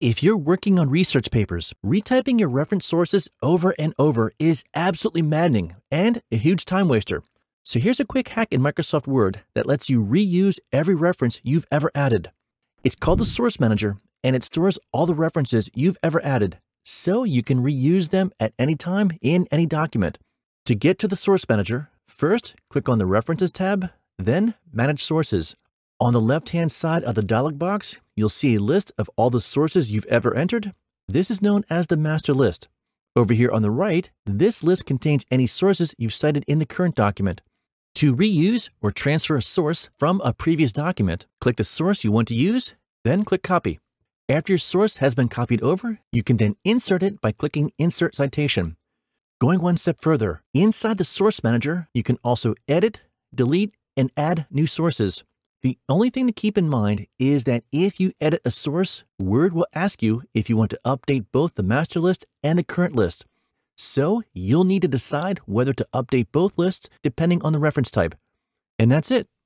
If you're working on research papers, retyping your reference sources over and over is absolutely maddening and a huge time waster. So here's a quick hack in Microsoft Word that lets you reuse every reference you've ever added. It's called the Source Manager, and it stores all the references you've ever added, so you can reuse them at any time in any document. To get to the Source Manager, first click on the References tab, then Manage Sources. On the left-hand side of the dialog box, you'll see a list of all the sources you've ever entered. This is known as the master list. Over here on the right, this list contains any sources you've cited in the current document. To reuse or transfer a source from a previous document, click the source you want to use, then click Copy. After your source has been copied over, you can then insert it by clicking Insert Citation. Going one step further, inside the Source Manager, you can also edit, delete, and add new sources. The only thing to keep in mind is that if you edit a source, Word will ask you if you want to update both the master list and the current list. So you'll need to decide whether to update both lists depending on the reference type. And that's it.